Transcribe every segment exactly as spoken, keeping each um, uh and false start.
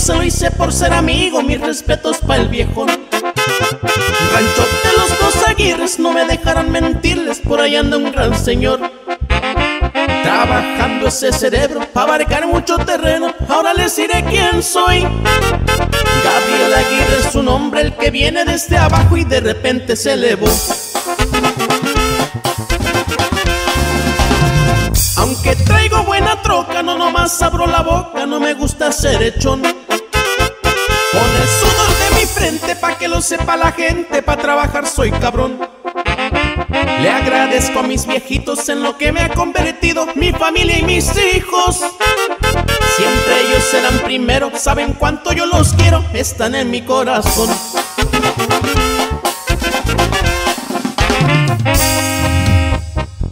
Se lo hice por ser amigo, mis respetos para el viejo. Rancho de los dos Aguirres, no me dejarán mentirles, por ahí anda un gran señor trabajando ese cerebro para abarcar mucho terreno. Ahora les diré quién soy. Gabriel Aguirre es un hombre, el que viene desde abajo y de repente se elevó. Aunque traigo buena troca, no nomás abro la boca, no me gusta ser echón. Con el sudor de mi frente, pa' que lo sepa la gente, pa' trabajar soy cabrón. Le agradezco a mis viejitos en lo que me ha convertido mi familia y mis hijos. Siempre ellos serán primero, saben cuánto yo los quiero, están en mi corazón.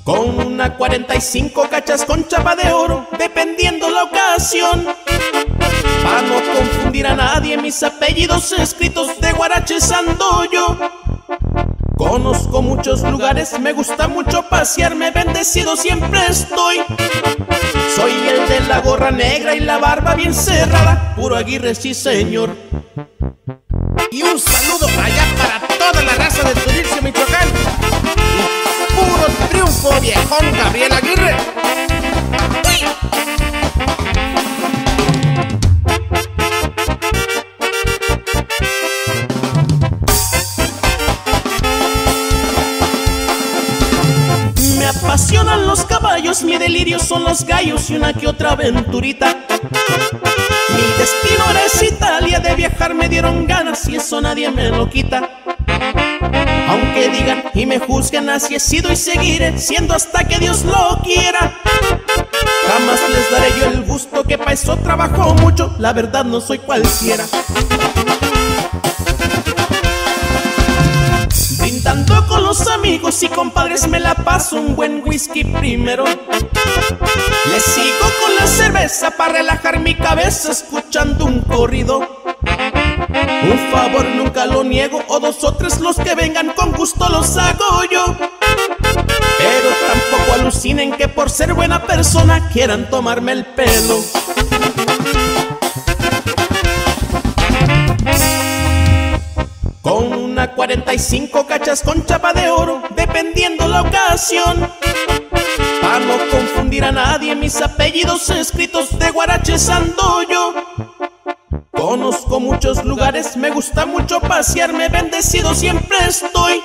Con una cuarenta y cinco cachas con chapa de oro, dependiendo la ocasión. Para no confundir a nadie, mis apellidos escritos de guaraches ando yo. Conozco muchos lugares, me gusta mucho pasearme, bendecido siempre estoy. Soy el de la gorra negra y la barba bien cerrada, puro Aguirre, sí señor. Y un saludo para allá, para toda la raza de Turilcio, Michoacán. Puro triunfo, viejón Gabriel Aguirre. ¡Uy! Me apasionan los caballos, mi delirio son los gallos y una que otra aventurita. Mi destino era es Italia, de viajar me dieron ganas y eso nadie me lo quita. Aunque digan y me juzgan, así he sido y seguiré siendo hasta que Dios lo quiera. Jamás les daré yo el gusto que pa' eso trabajo mucho, la verdad no soy cualquiera. Brindando con los amigos y compadres me la paso, un buen whisky primero. Les sigo con la cerveza pa' relajar mi cabeza escuchando un corrido. Un favor nunca lo niego, o dos o tres los que vengan con gusto los hago yo. Pero tampoco alucinen que por ser buena persona quieran tomarme el pelo. Con una cuarenta y cinco cachas con chapa de oro, dependiendo la ocasión. Para no confundir a nadie, mis apellidos escritos de guaraches ando yo. Conozco muchos lugares, me gusta mucho pasearme, bendecido siempre estoy.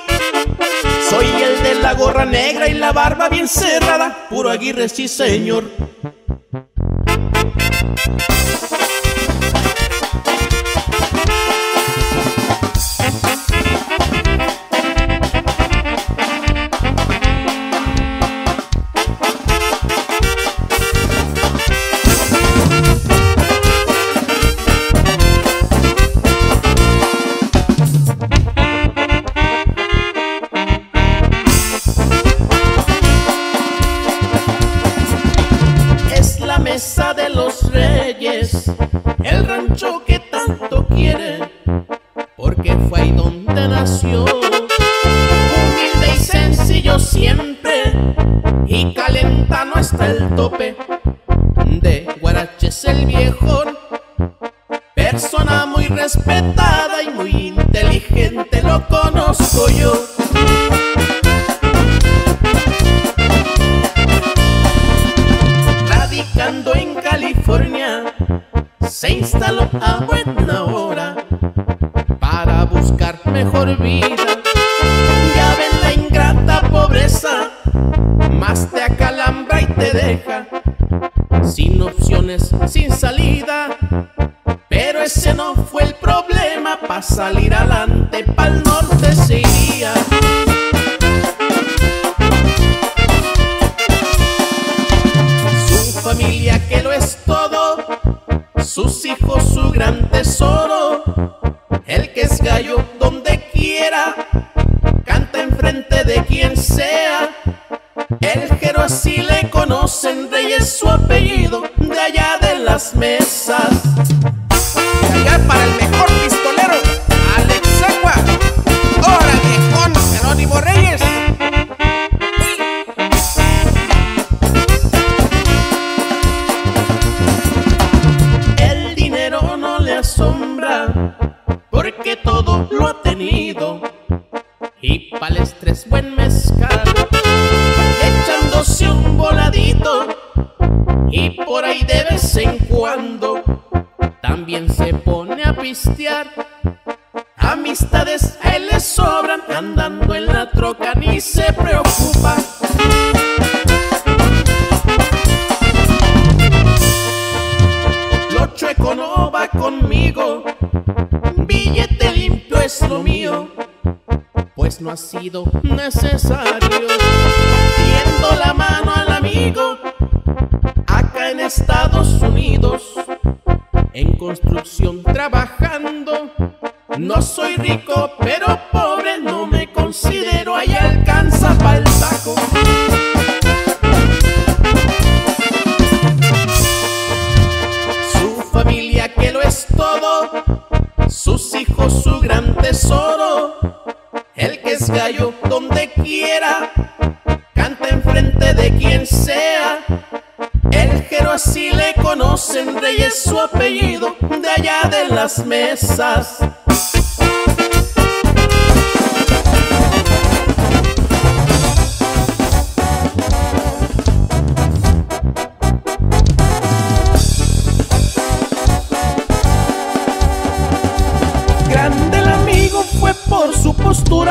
Soy el de la gorra negra y la barba bien cerrada, puro Aguirre, sí señor. así le conocen, de ella es su apellido, de allá de las mesas. De allá para el mejor pistolero, Alex Zocua. ¡Órale con Anónimo Reyes! El dinero no le asombra, porque todo lo ha tenido, y pa'l estrés buen mezcal, echándose un voladito, y por ahí de vez en cuando también se pone a pistear. Amistades a él le sobran, andando en la troca ni se preocupa. Lo chueco no va conmigo, un billete limpio es lo mío, pues no ha sido necesario. Tiendo la mano al amigo, acá en Estados Unidos, en construcción trabajando. No soy rico, pero pobre no me considero, ahí alcanza pa' el taco. Su familia que lo es todo, sus hijos su gran tesoro. El que es gallo donde quiera, canta enfrente de quien sea. El Jero así le conocen, rey es su apellido, de allá de las mesas.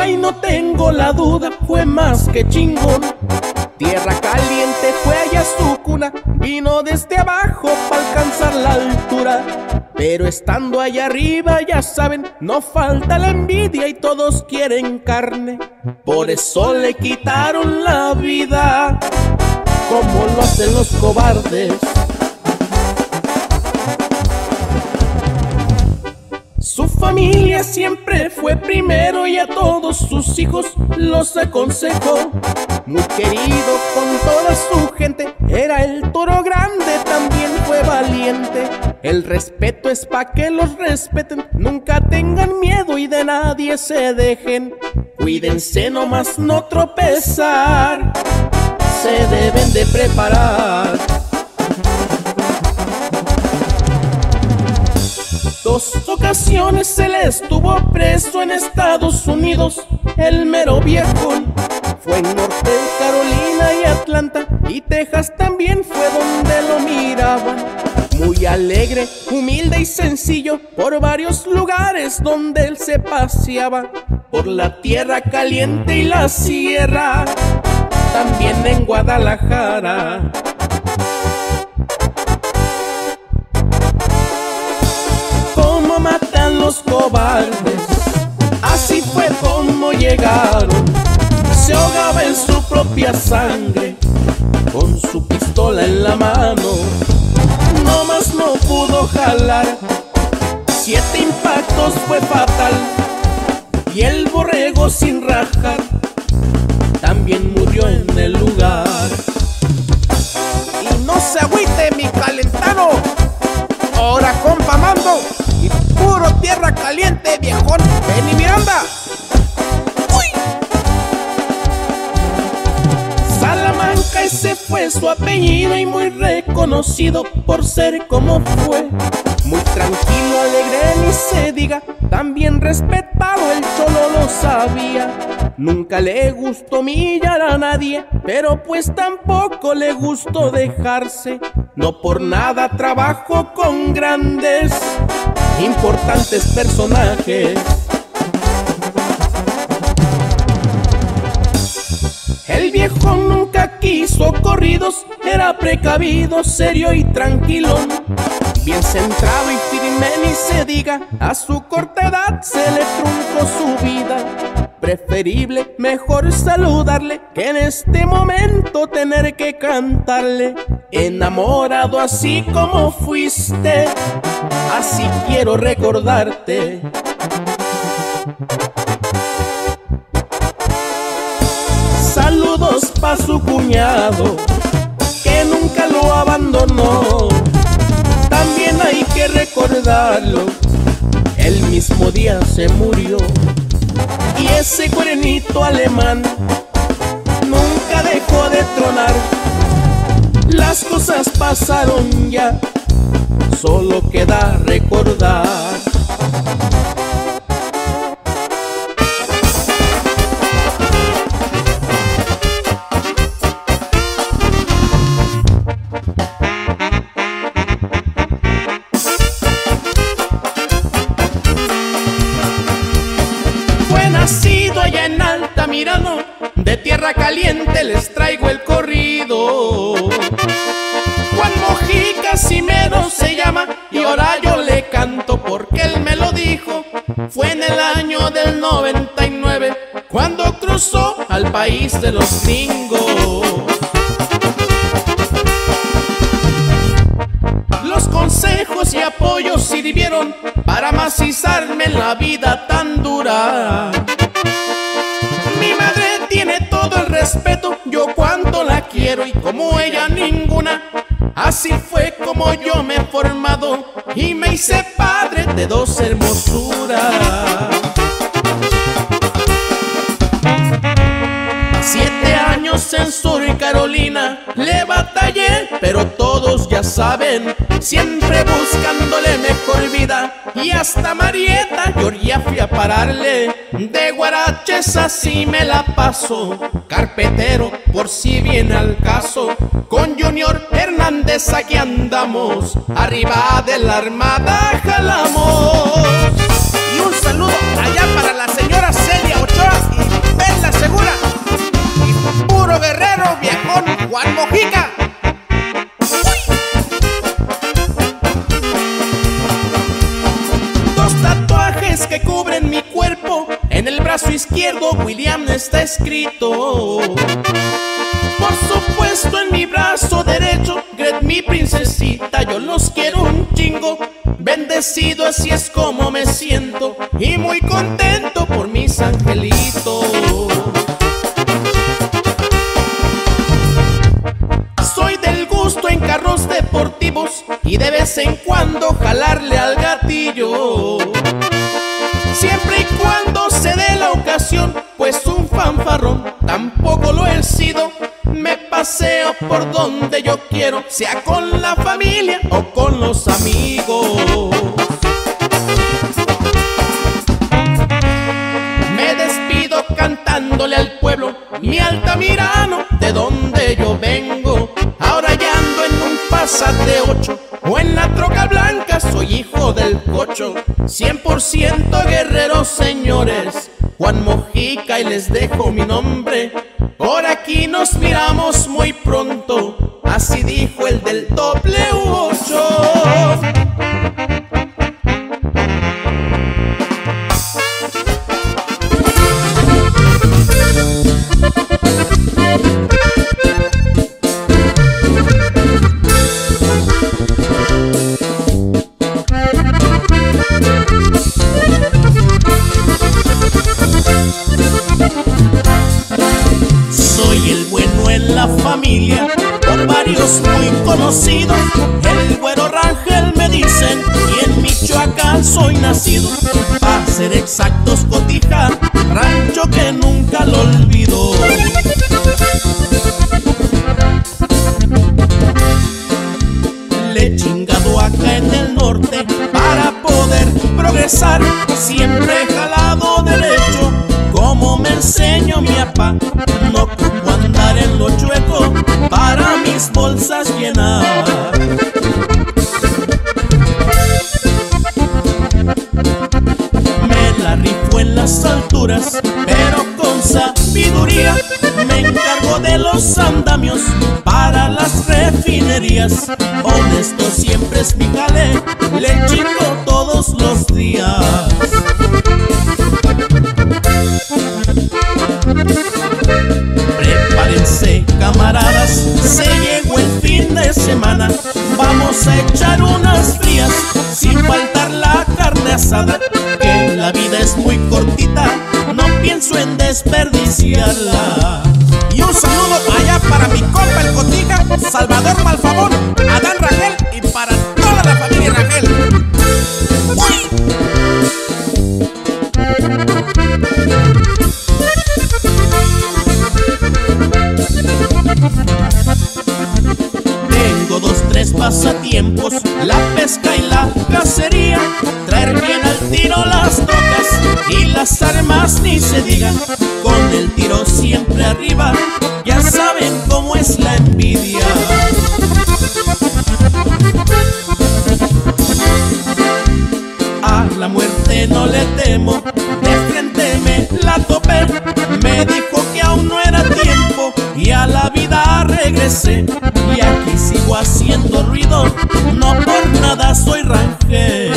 Y no tengo la duda, fue más que chingón. Tierra Caliente fue allá su cuna, vino desde abajo para alcanzar la altura. Pero estando allá arriba, ya saben, no falta la envidia y todos quieren carne. Por eso le quitaron la vida, como lo hacen los cobardes. Su familia siempre fue primero y a todos sus hijos los aconsejó. Muy querido con toda su gente, era el toro grande, también fue valiente. El respeto es pa' que los respeten, nunca tengan miedo y de nadie se dejen. Cuídense nomás no tropezar, se deben de preparar. Dos ocasiones se le estuvo preso en Estados Unidos, el mero viejo. Fue en Norte, Carolina y Atlanta, y Texas también fue donde lo miraban. Muy alegre, humilde y sencillo, por varios lugares donde él se paseaba. Por la Tierra Caliente y la Sierra, también en Guadalajara. Matan los cobardes, así fue como llegaron. Se ahogaba en su propia sangre, con su pistola en la mano. No más no pudo jalar, siete impactos fue fatal. Y el borrego sin rajar, también murió en el lugar. Y no se agüite mi calentano, ahora compa mando. Y puro Tierra Caliente, viejón, Benny Miranda. ¡Uy! Salamanca, ese fue su apellido y muy reconocido por ser como fue. Muy tranquilo, alegre, ni se diga, también respetado, el cholo lo sabía. Nunca le gustó humillar a nadie, pero pues tampoco le gustó dejarse. No por nada trabajo con grandes, importantes personajes. El viejo nunca quiso corridos, era precavido, serio y tranquilo. Bien centrado y firme ni se diga, a su corta edad se le truncó su vida. Preferible, mejor saludarle, que en este momento tener que cantarle. Enamorado así como fuiste, así quiero recordarte. Saludos para a su cuñado, que nunca lo abandonó. También hay que recordarlo, el mismo día se murió. Y ese cuerenito alemán nunca dejó de tronar. Las cosas pasaron ya, solo queda recordar. De Tierra Caliente les traigo el corrido. Juan Mojica Cimero se llama, y ahora yo le canto porque él me lo dijo. Fue en el año del noventa y nueve cuando cruzó al país de los gringos. Los consejos y apoyos sirvieron para macizarme en la vida tan dura. Mi madre tiene todo el respeto, yo cuanto la quiero y como ella ninguna. Así fue como yo me he formado y me hice padre de dos hermosuras. Siete años en Sur y Carolina le batallé, pero todos ya saben, siempre buscándole mejor vida. Y hasta Marieta yo ya fui a pararle. De guaraches así me la paso, carpetero por si viene al caso. Con Junior Hernández aquí andamos, arriba de la armada jalamos. Y un saludo allá para la señora Celia Ochoa y Perla Segura, y puro guerrero viejón Juan Mojica. Que cubren mi cuerpo, en el brazo izquierdo William está escrito. Por supuesto en mi brazo derecho, Gret mi princesita, yo los quiero un chingo. Bendecido así es como me siento, y muy contento por mis angelitos. Soy del gusto en carros deportivos, y de vez en cuando jalarle al gatillo. Siempre y cuando se dé la ocasión, pues un fanfarrón tampoco lo he sido. Me paseo por donde yo quiero, sea con la familia o con los amigos. Me despido cantándole al pueblo, mi Altamirano, de donde yo vengo. Ahora ya ando en un Passat de ocho o en la troca blanca, soy hijo del cocho. cien por ciento guerreros señores, Juan Mojica y les dejo mi nombre. Por aquí nos miramos muy pronto, así dijo el del doble ocho. Por varios muy conocidos, el güero Rangel me dicen, y en Michoacán soy nacido. Para ser exactos, Cotija, rancho que nunca lo olvido. Le he chingado acá en el norte para poder progresar, siempre he jalado derecho, como me enseñó mi papá. No ocupo andar en lo chueco para mis bolsas llenar. Me la rifo en las alturas, pero con sabiduría. Me encargo de los andamios para las refinerías. Honesto siempre es mi jale, le chingo todos los días. Prepárense camaradas, se llegó el fin de semana. Vamos a echar unas frías, sin faltar la carne asada, que la vida es muy cortita, no pienso en desperdiciarla. Y un saludo allá Salvador Malfavor, Adán Rangel y para toda la familia Rangel. Tengo dos, tres pasatiempos, la pesca y la cacería, traer bien al tiro las tocas y las armas ni se digan, con el tiro siempre arriba, ya saben cómo es la envidia. A la muerte no le temo, de frente me la topé, me dijo que aún no era tiempo y a la vida regresé, y aquí sigo haciendo ruido, no por nada soy Rangel.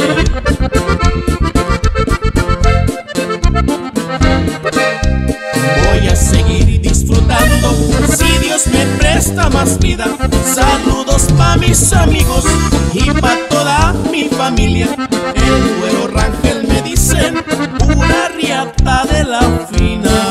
Voy a seguir disfrutando, si Dios me presta más vida. Saludos pa' mis amigos y pa' toda mi familia. El güero Rangel me dicen, una riata de la fina.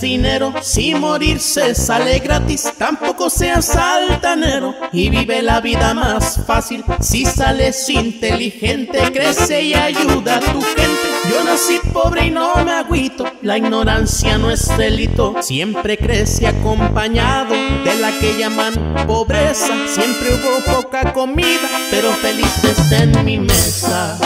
Dinero, si morirse sale gratis, tampoco seas altanero y vive la vida más fácil. Si sales inteligente, crece y ayuda a tu gente. Yo nací pobre y no me agüito, la ignorancia no es delito. Siempre crece acompañado de la que llaman pobreza. Siempre hubo poca comida, pero felices en mi mesa.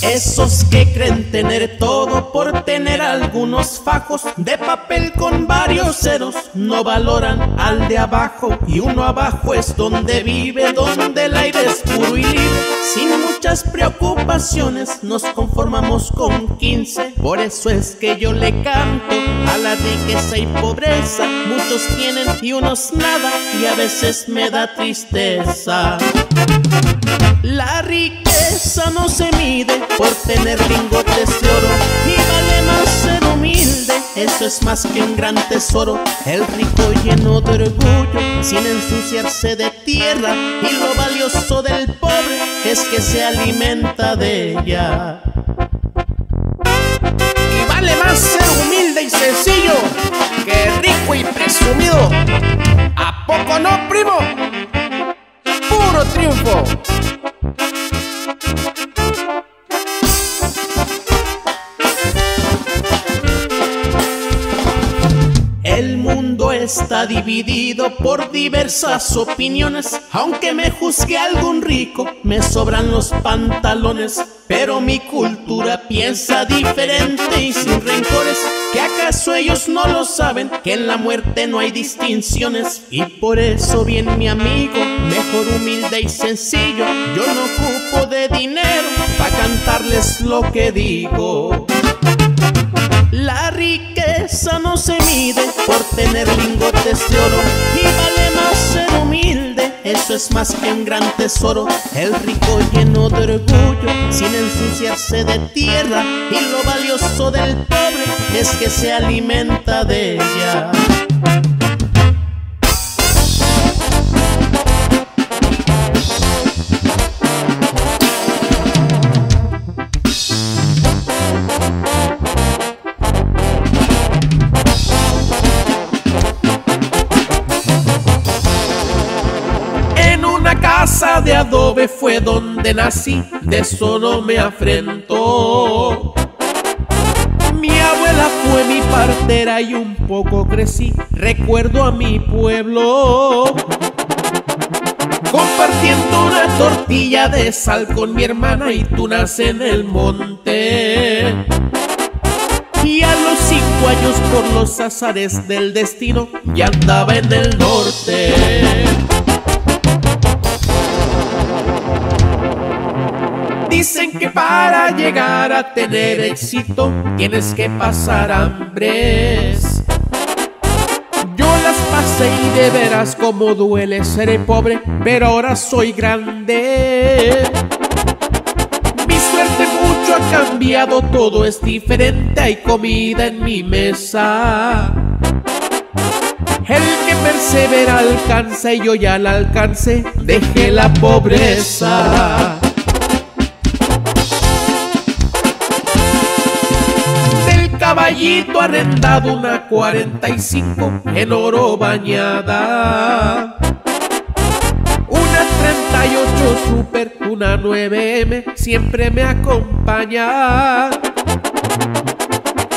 Esos que creen tener todo por tener algunos fajos de papel con varios ceros, no valoran al de abajo, y uno abajo es donde vive, donde el aire es puro y libre. Sin muchas preocupaciones nos conformamos con quince, por eso es que yo le canto a la riqueza y pobreza. Muchos tienen y unos nada, y a veces me da tristeza. La riqueza no se mide por tener lingotes de oro, y vale más ser humilde, eso es más que un gran tesoro. El rico lleno de orgullo, sin ensuciarse de tierra, y lo valioso del pobre es que se alimenta de ella. Y vale más ser humilde y sencillo que rico y presumido. ¿A poco no, primo? ¡Puro triunfo! Está dividido por diversas opiniones, aunque me juzgue algún rico, me sobran los pantalones, pero mi cultura piensa diferente y sin rencores. ¿Que acaso ellos no lo saben? Que en la muerte no hay distinciones, y por eso bien mi amigo, mejor humilde y sencillo, yo no ocupo de dinero para cantarles lo que digo. La riqueza no se mide por tener lingotes de oro, y vale más ser humilde, eso es más que un gran tesoro. El rico lleno de orgullo, sin ensuciarse de tierra, y lo valioso del pobre es que se alimenta de ella. De adobe fue donde nací, de eso no me afrentó. Mi abuela fue mi partera y un poco crecí, recuerdo a mi pueblo. Compartiendo una tortilla de sal con mi hermana y tunas en el monte. Y a los cinco años por los azares del destino ya andaba en el norte. Dicen que para llegar a tener éxito tienes que pasar hambres. Yo las pasé y de veras como duele ser pobre, pero ahora soy grande. ha cambiado, todo es diferente, hay comida en mi mesa. El que persevera alcanza y yo ya la alcancé, dejé la pobreza. Del caballito arrendado una cuarenta y cinco en oro bañada. Yo super, una nueve eme siempre me acompaña.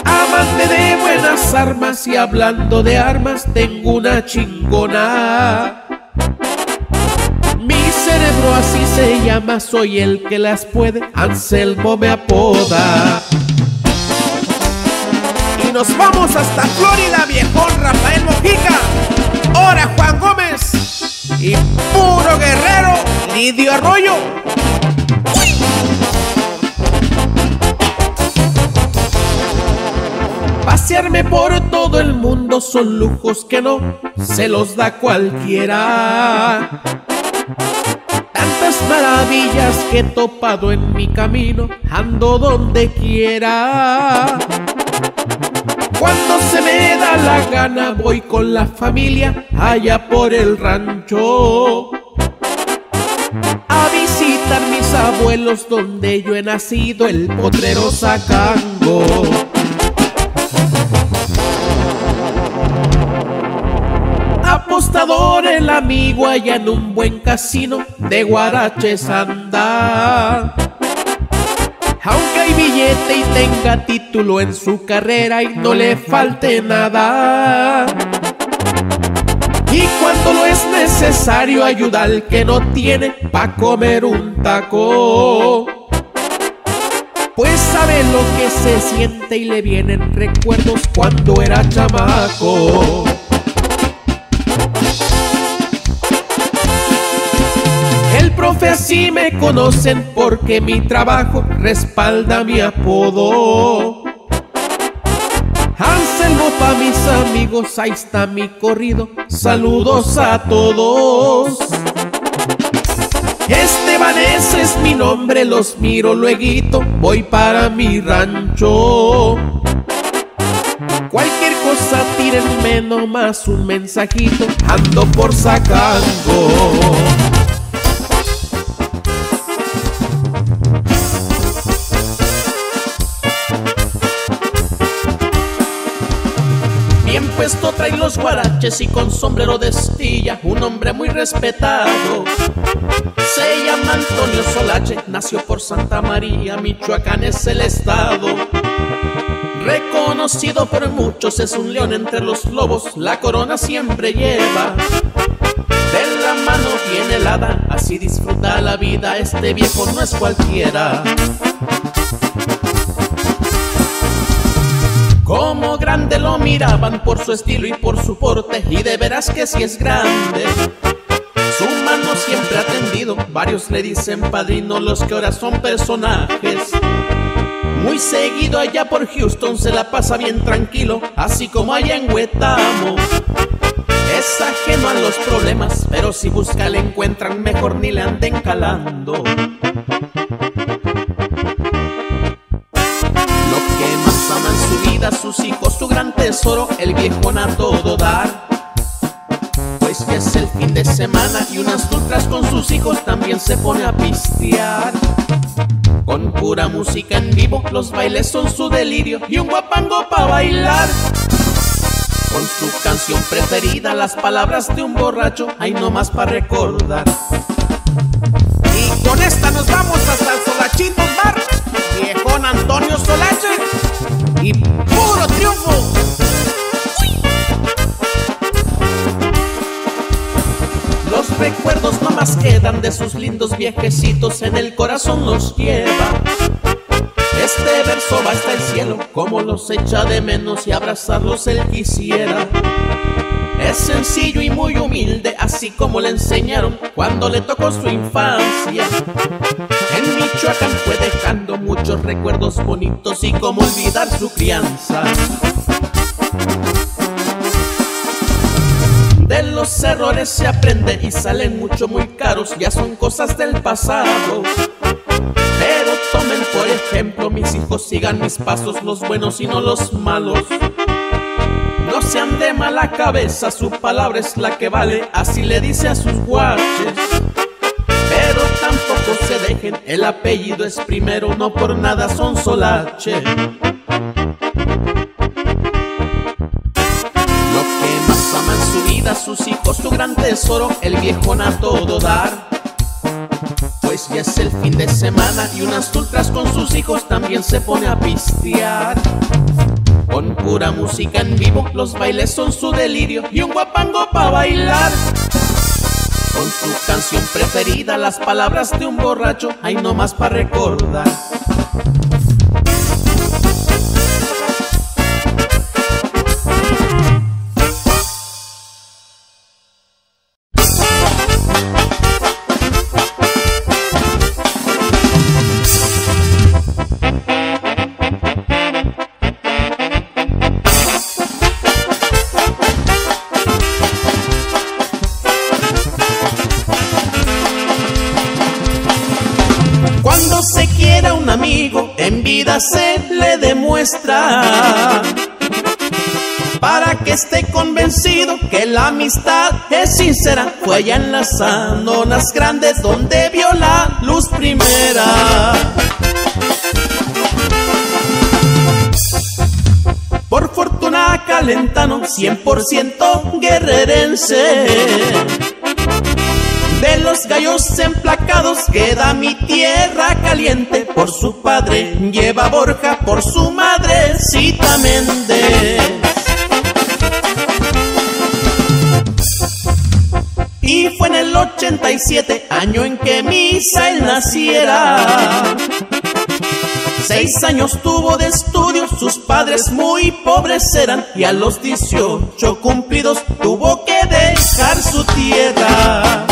Amante de buenas armas y hablando de armas tengo una chingona. Mi cerebro así se llama, soy el que las puede, Anselmo me apoda. Y nos vamos hasta Florida, viejón Rafael Mojica. Ahora Juan Gómez y puro guerrero, Lidio Arroyo. ¡Uy! Pasearme por todo el mundo son lujos que no se los da cualquiera. Tantas maravillas que he topado en mi camino, ando donde quiera. Cuando se me da la gana voy con la familia allá por el rancho a visitar mis abuelos donde yo he nacido, el potrero Cango. Apostador el amigo allá en un buen casino de guaraches anda. Aunque hay billete y tenga título en su carrera y no le falte nada. Y cuando no es necesario ayuda al que no tiene pa' comer un taco. Pues sabe lo que se siente y le vienen recuerdos cuando era chamaco. Profe, así me conocen porque mi trabajo respalda mi apodo. Anselmo pa' mis amigos, ahí está mi corrido, saludos a todos. Esteban, ese es mi nombre, los miro lueguito, voy para mi rancho. Cualquier cosa tírenme nomás un mensajito, ando por sacando. Puesto traen los guaraches y con sombrero de estilla, un hombre muy respetado. Se llama Antonio Solache, nació por Santa María, Michoacán es el estado. Reconocido por muchos, es un león entre los lobos, la corona siempre lleva. De la mano tiene el hada, así disfruta la vida, este viejo no es cualquiera. Como grande lo miraban por su estilo y por su porte, y de veras que sí es grande. Su mano siempre ha tendido, varios le dicen padrino, los que ahora son personajes. Muy seguido allá por Houston se la pasa bien tranquilo, así como allá en Huetamo. Es ajeno a los problemas, pero si busca le encuentran, mejor ni le anden calando. Sus hijos, su gran tesoro, el viejón a todo dar. Pues que es el fin de semana y unas turcas con sus hijos también se pone a pistear. Con pura música en vivo, los bailes son su delirio y un guapango pa' bailar. Con su canción preferida, las palabras de un borracho, hay nomás pa' recordar. Y con esta nos vamos hasta el Solachito Bar, viejón Antonio Solache. Y puro triunfo. ¡Uy! Los recuerdos nomás quedan de sus lindos viejecitos, en el corazón los lleva. Este verso va hasta el cielo, como los echa de menos y abrazarlos él quisiera. Es sencillo y muy humilde, así como le enseñaron cuando le tocó su infancia. En Michoacán fue dejando muchos recuerdos bonitos y cómo olvidar su crianza. De los errores se aprende y salen mucho muy caros, ya son cosas del pasado. Pero tomen por de ejemplo, mis hijos sigan mis pasos, los buenos y no los malos. No sean de mala cabeza, su palabra es la que vale, así le dice a sus guaches. Pero tampoco se dejen, el apellido es primero, no por nada son Solache. Sus hijos, su gran tesoro, el viejón a todo dar. Pues ya es el fin de semana y unas ultras con sus hijos también se pone a pistear. Con pura música en vivo, los bailes son su delirio y un guapango pa' bailar. Con su canción preferida, las palabras de un borracho, hay nomás pa' recordar. Se le demuestra para que esté convencido que la amistad es sincera. Fue allá en las zonas grandes donde vio la luz primera. Por fortuna calentano, cien por ciento guerrerense, de los gallos emplacados queda mi tierra caliente. Por su padre lleva Borja, por su madre Cita Méndez. Y fue en el ochenta y siete, año en que Misael naciera. Seis años tuvo de estudio, sus padres muy pobres eran, y a los dieciocho cumplidos tuvo que dejar su tierra.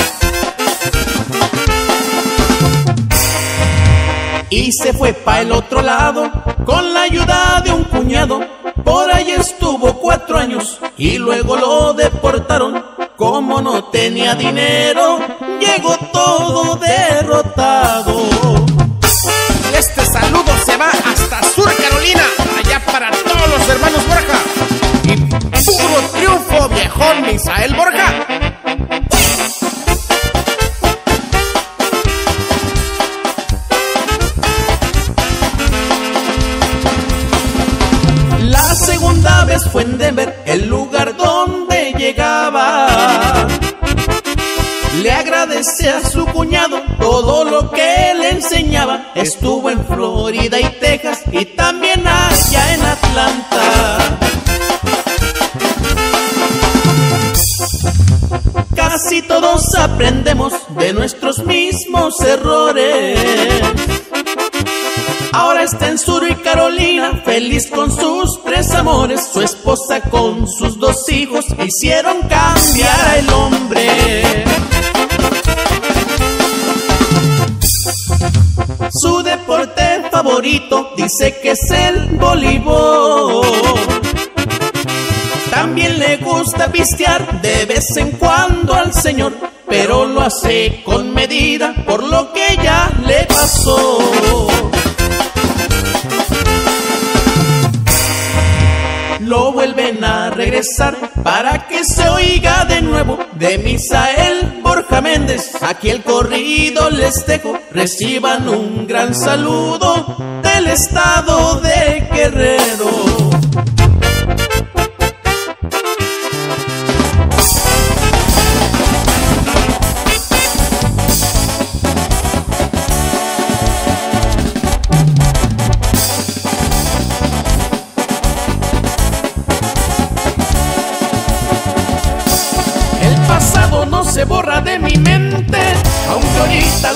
Y se fue pa' el otro lado, con la ayuda de un cuñado. Por ahí estuvo cuatro años, y luego lo deportaron. Como no tenía dinero, llegó todo derrotado. Este saludo se va hasta Sur Carolina, allá para todos los hermanos Borja. Y puro triunfo, viejón Misael Borja. Fue en Denver, el lugar donde llegaba. Le agradece a su cuñado todo lo que le enseñaba. Estuvo en Florida y Texas y también allá en Atlanta. Casi todos aprendemos de nuestros mismos errores. Ahora está en Sur y Carolina, feliz con sus tres amores. Su esposa con sus dos hijos hicieron cambiar al hombre. Su deporte favorito dice que es el voleibol. También le gusta pistear de vez en cuando al señor, pero lo hace con medida por lo que ya le pasó. Lo vuelven a regresar para que se oiga de nuevo de Misael Borja Méndez. Aquí el corrido les dejo, reciban un gran saludo del estado de Guerrero.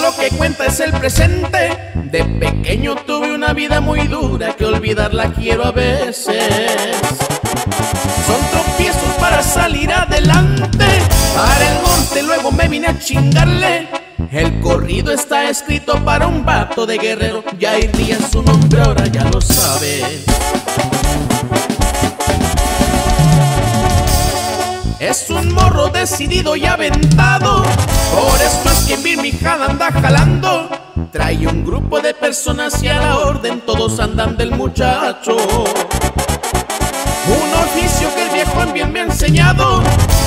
Lo que cuenta es el presente. De pequeño tuve una vida muy dura que olvidarla quiero a veces. Son tropiezos para salir adelante. Para el monte luego me vine a chingarle. El corrido está escrito para un vato de Guerrero. Yair Díaz su nombre, ahora ya lo sabe. Es un morro decidido y aventado, por eso es que mi mijada anda jalando. Trae un grupo de personas y a la orden todos andan del muchacho. Un oficio que el viejo bien me ha enseñado,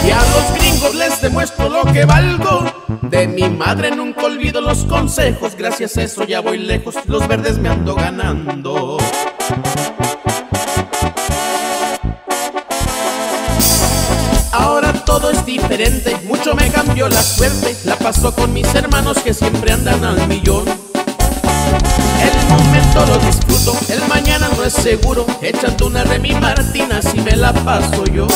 y a los gringos les demuestro lo que valgo. De mi madre nunca olvido los consejos, gracias a eso ya voy lejos, los verdes me ando ganando. Ahora todo es diferente, mucho me cambió la suerte, la paso con mis hermanos que siempre andan al millón. El momento lo disfruto, el mañana no es seguro, echando una Remy Martin así me la paso yo.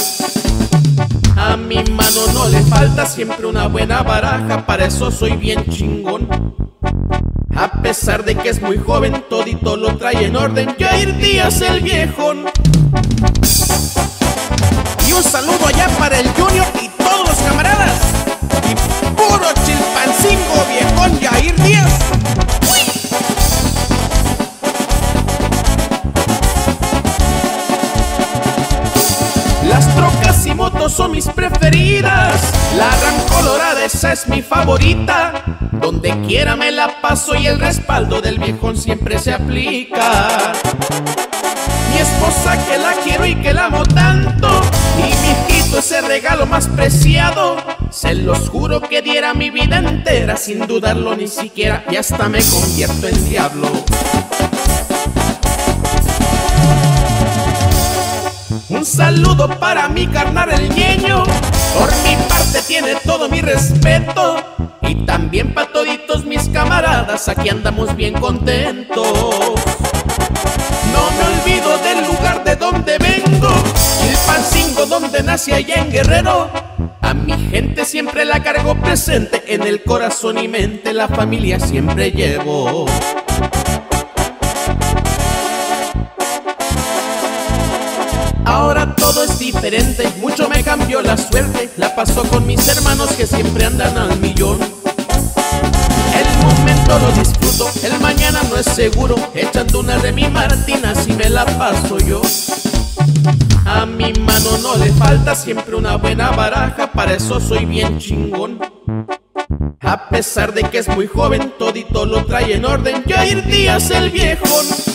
A mi mano no le falta siempre una buena baraja, para eso soy bien chingón. A pesar de que es muy joven, todito lo trae en orden, Yair Díaz el viejón. Y un saludo allá para el Junior y todos los camaradas. Y puro Chilpancingo, viejón Yair Díaz. ¡Uy! Las trocas y motos son mis preferidas. La gran colorada, esa es mi favorita. Donde quiera me la paso y el respaldo del viejón siempre se aplica. Mi esposa que la quiero y que la amo tanto, y mi hijito ese regalo más preciado. Se los juro que diera mi vida entera, sin dudarlo ni siquiera, y hasta me convierto en diablo. Un saludo para mi carnal el Ñeño, por mi parte tiene todo mi respeto. Y también para toditos mis camaradas, aquí andamos bien contentos. No me olvido del lugar de donde vengo, el Pancingo donde nací allá en Guerrero. A mi gente siempre la cargo presente, en el corazón y mente la familia siempre llevo. Ahora todo es diferente, mucho me cambió la suerte, la paso con mis hermanos que siempre andan al millón. El momento lo disfruto, el mañana no es seguro, echando una Remy Martin así me la paso yo. A mi mano no le falta siempre una buena baraja, para eso soy bien chingón. A pesar de que es muy joven, todito lo trae en orden, Yair Díaz el viejón.